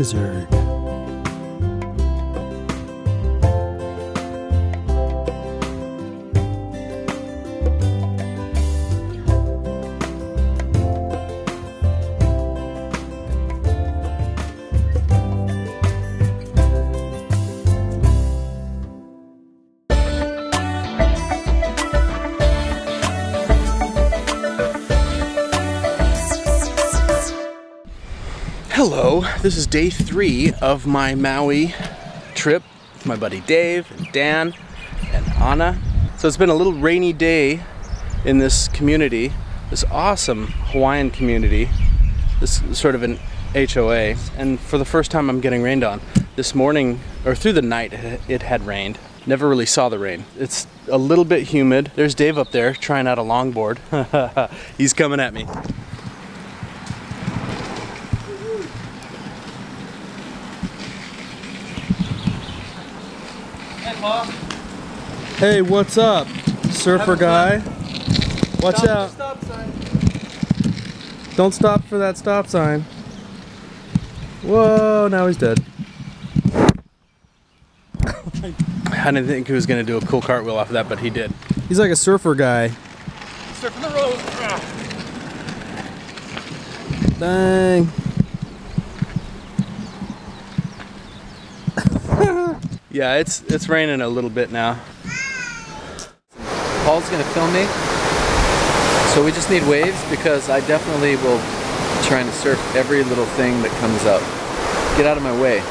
lizard. Hello, this is day 3 of my Maui trip with my buddy Dave and Dan and Anna. So it's been a little rainy day in this community, this awesome Hawaiian community. This is sort of an HOA, and for the first time I'm getting rained on. This morning, or through the night, it had rained. Never really saw the rain. It's a little bit humid. There's Dave up there trying out a longboard. He's coming at me. Hey, what's up, surfer guy? Watch out. Don't stop for that stop sign. Whoa, now he's dead. I didn't think he was going to do a cool cartwheel off of that, but he did. He's like a surfer guy. Surfing the road. Ah. Dang. Yeah, it's raining a little bit now. Paul's gonna film me, so we just need waves because I definitely will be trying to surf every little thing that comes up. Get out of my way.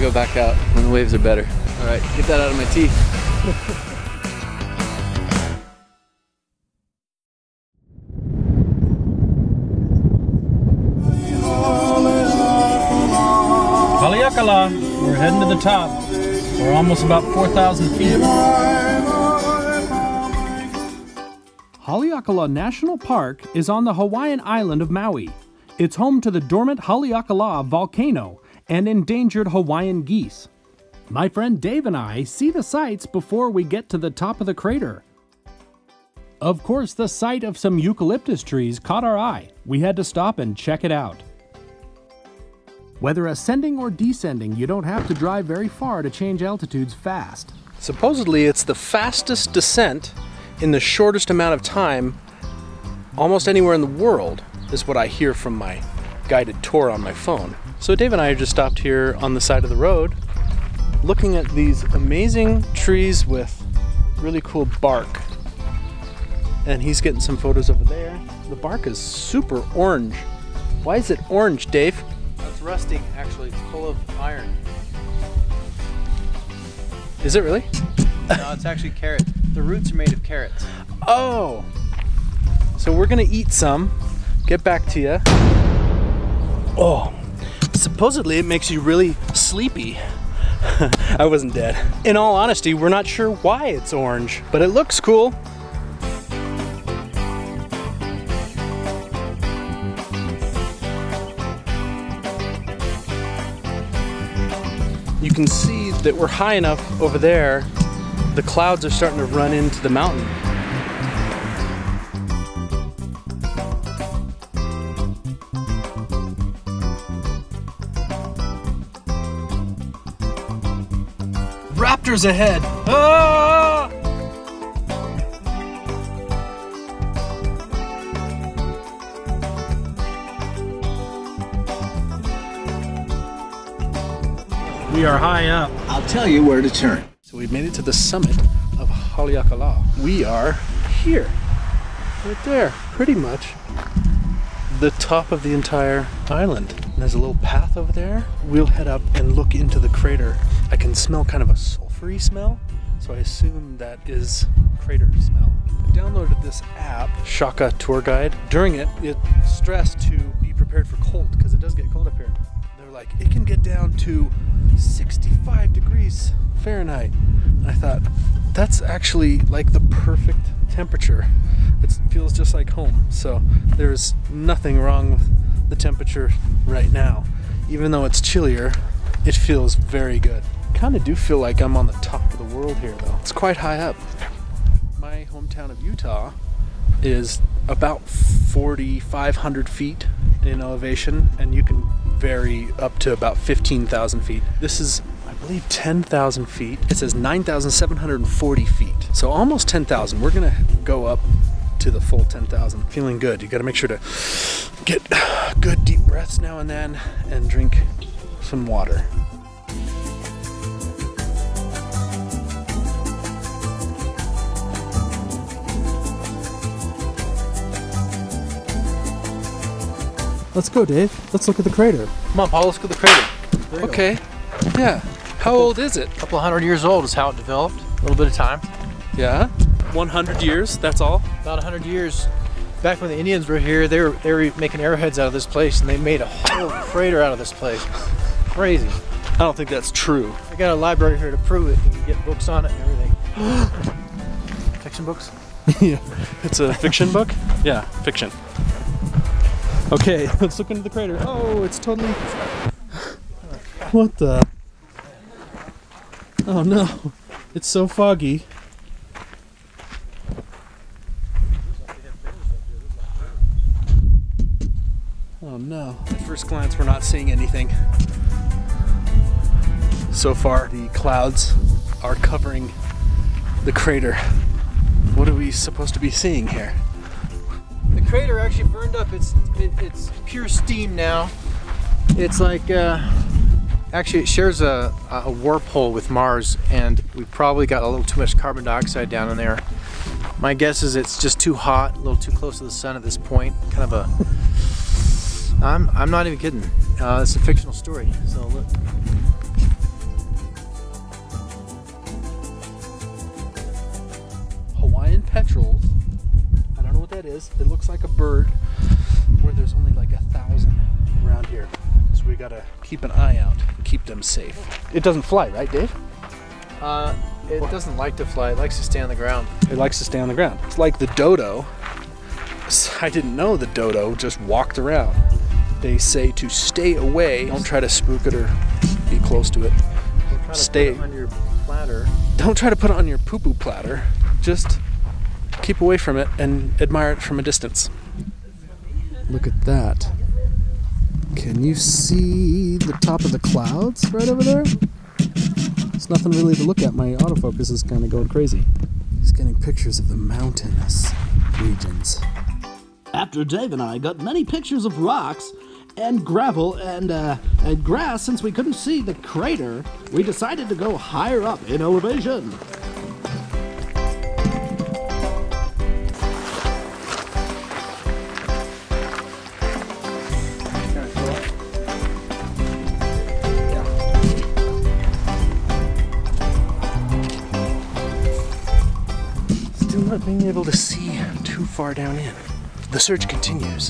Go back out when the waves are better. All right, get that out of my teeth. Haleakalā, we're heading to the top. We're almost about 4,000 feet. Haleakalā National Park is on the Hawaiian island of Maui. It's home to the dormant Haleakalā volcano and endangered Hawaiian geese. My friend Dave and I see the sights before we get to the top of the crater. Of course, the sight of some eucalyptus trees caught our eye. We had to stop and check it out. Whether ascending or descending, you don't have to drive very far to change altitudes fast. Supposedly, it's the fastest descent in the shortest amount of time almost anywhere in the world, is what I hear from my guided tour on my phone. So Dave and I just stopped here on the side of the road, looking at these amazing trees with really cool bark. And he's getting some photos over there. The bark is super orange. Why is it orange, Dave? It's rusting, actually. It's full of iron. Is it really? No, it's actually carrot. The roots are made of carrots. Oh! So we're gonna eat some. Get back to you. Oh, supposedly it makes you really sleepy. I wasn't dead. In all honesty, we're not sure why it's orange, but it looks cool. You can see that we're high enough over there, the clouds are starting to run into the mountain. Raptors ahead! Ah! We are high up. I'll tell you where to turn. So we've made it to the summit of Haleakalā. We are here, right there, pretty much the top of the entire island. And there's a little path over there. We'll head up and look into the crater. I can smell kind of a sulfury smell, so I assume that is crater smell. I downloaded this app, Shaka Tour Guide. During it, it stressed to be prepared for cold, because it does get cold up here. They're like, it can get down to 65 degrees Fahrenheit. And I thought, that's actually like the perfect temperature. It feels just like home. So there's nothing wrong with the temperature right now. Even though it's chillier, it feels very good. I kind of do feel like I'm on the top of the world here though. It's quite high up. My hometown of Utah is about 4,500 feet in elevation, and you can vary up to about 15,000 feet. This is, I believe, 10,000 feet. It says 9,740 feet. So almost 10,000. We're gonna go up to the full 10,000. Feeling good. You gotta make sure to get good deep breaths now and then and drink some water. Let's go, Dave. Let's look at the crater. Come on, Paul, let's go to the crater. Okay. Go. Yeah. How old is it? A couple hundred years old is how it developed. A little bit of time. Yeah. 100 years, that's all? About 100 years. Back when the Indians were here, they were making arrowheads out of this place, and they made a whole crater out of this place. Crazy. I don't think that's true. I got a library here to prove it. You can get books on it and everything. Fiction books? Yeah. It's a fiction book? Yeah, fiction. Okay, let's look into the crater. Oh, it's totally... What the? Oh no, it's so foggy. Oh no. At first glance, we're not seeing anything. So far, the clouds are covering the crater. What are we supposed to be seeing here? The crater actually burned up. It's pure steam now. It's like, actually it shares a warp hole with Mars, and we probably got a little too much carbon dioxide down in there. My guess is it's just too hot, a little too close to the sun at this point. Kind of a, I'm not even kidding. It's a fictional story, so look. Hawaiian petrels. I don't know what that is. It looks like a bird. Where there's only like 1,000 around here. So we gotta keep an eye out, keep them safe. It doesn't fly, right, Dave? It doesn't like to fly, it likes to stay on the ground. It likes to stay on the ground. It's like the dodo. I didn't know the dodo just walked around. They say to stay away, don't try to spook it or be close to it. Stay on your platter. Don't try to put it on your poo-poo platter. Just keep away from it and admire it from a distance. Look at that. Can you see the top of the clouds right over there? There's nothing really to look at. My autofocus is kind of going crazy. He's getting pictures of the mountainous regions. After Dave and I got many pictures of rocks and gravel and grass, since we couldn't see the crater, we decided to go higher up in elevation. Still not being able to see too far down in. The search continues.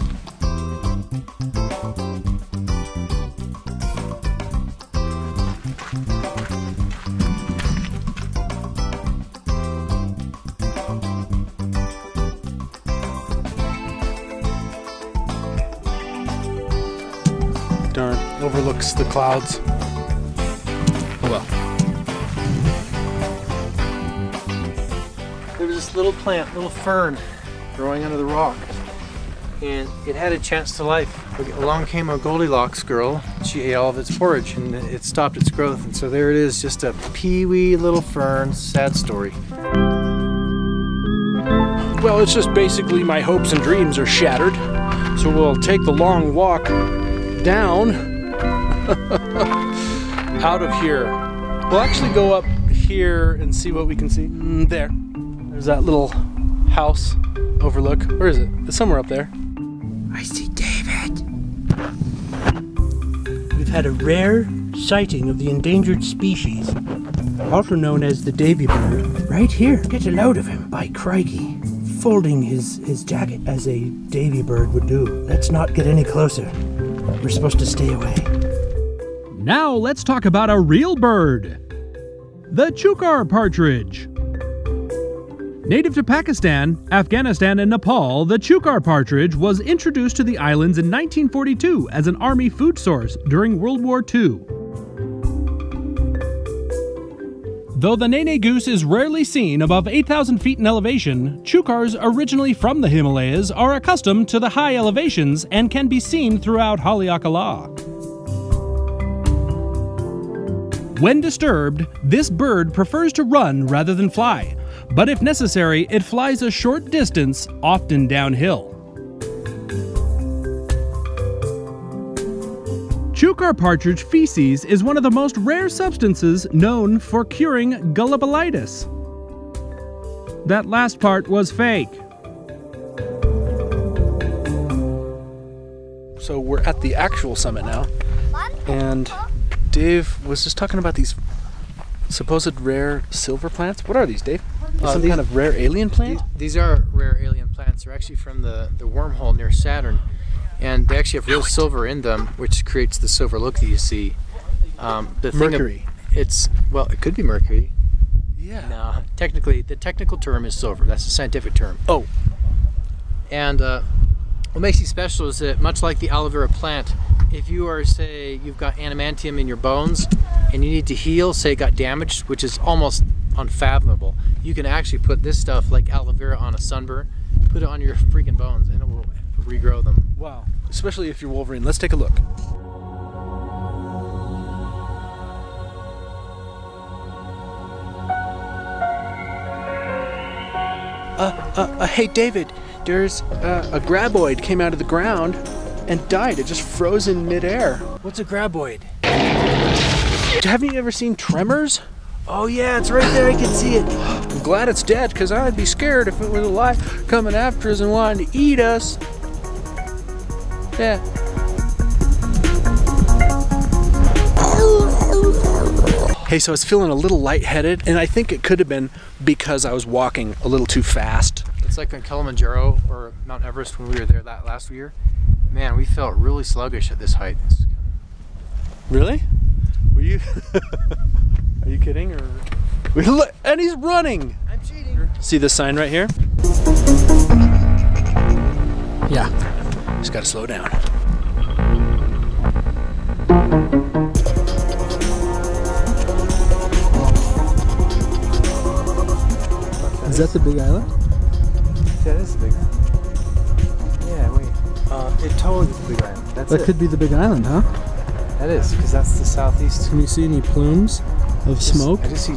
Darn, overlooks the clouds. Well. There was this little plant, little fern, growing under the rock. And it had a chance to life. Along came a Goldilocks girl. She ate all of its porridge and it stopped its growth. And so there it is, just a peewee little fern. Sad story. Well, it's just basically my hopes and dreams are shattered. So we'll take the long walk down out of here. We'll actually go up here and see what we can see. There. There's that little house overlook. Where is it? It's somewhere up there. I see David. We've had a rare sighting of the endangered species, also known as the Davy bird, right here. Get a load of him, by crikey. Folding his jacket as a Davy bird would do. Let's not get any closer. We're supposed to stay away. Now let's talk about a real bird. The Chukar partridge. Native to Pakistan, Afghanistan, and Nepal, the Chukar partridge was introduced to the islands in 1942 as an army food source during World War II. Though the nene goose is rarely seen above 8,000 feet in elevation, chukars originally from the Himalayas are accustomed to the high elevations and can be seen throughout Haleakalā. When disturbed, this bird prefers to run rather than fly, but if necessary, it flies a short distance, often downhill. Chukar partridge feces is one of the most rare substances known for curing gullibilitis. That last part was fake. So we're at the actual summit now, and Dave was just talking about these supposed rare silver plants. What are these, Dave? Some kind of rare alien plant? These are rare alien plants. They're actually from the wormhole near Saturn, and they actually have real silver in them, which creates the silver look that you see. The mercury. Well, it could be mercury. Yeah. No, technically, the technical term is silver. That's the scientific term. Oh. And what makes these special is that, much like the aloe vera plant, if you are, say, you've got adamantium in your bones and you need to heal, say it got damaged, which is almost unfathomable, you can actually put this stuff like aloe vera on a sunburn, put it on your freaking bones, and it will regrow them. Wow. Especially if you're Wolverine. Let's take a look. Hey David, there's a graboid came out of the ground and died. It just froze in midair. What's a graboid? Have you ever seen Tremors? Oh yeah, it's right there, I can see it. I'm glad it's dead, because I'd be scared if it was alive coming after us and wanting to eat us. Yeah. Hey, so I was feeling a little lightheaded, and I think it could have been because I was walking a little too fast. It's like on Kilimanjaro or Mount Everest when we were there that last year. Man, we felt really sluggish at this height. Really? Were you... Are you kidding, or? And he's running! I'm cheating. See this sign right here? Yeah. Just gotta slow down. Is that the big island? That is the big island. Yeah, wait. It totally is the big island. That could be the big island, huh? That is, because that's the southeast. Can you see any plumes of smoke? I just see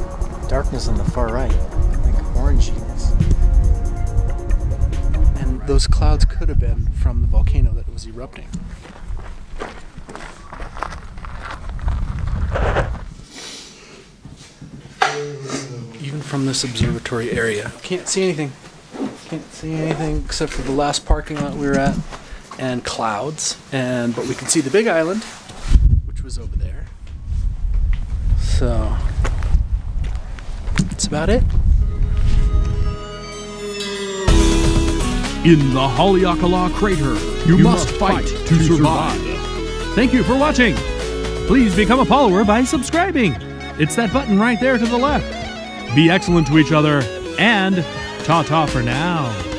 darkness on the far right, like oranginess. And those clouds could have been from the volcano that was erupting. Even from this observatory area, can't see anything. Can't see anything except for the last parking lot we were at and clouds. But we can see the big island, which was over there. So that's about it. In the Haleakalā crater, you must fight to survive. Thank you for watching. Please become a follower by subscribing. It's that button right there to the left. Be excellent to each other, and ta-ta for now.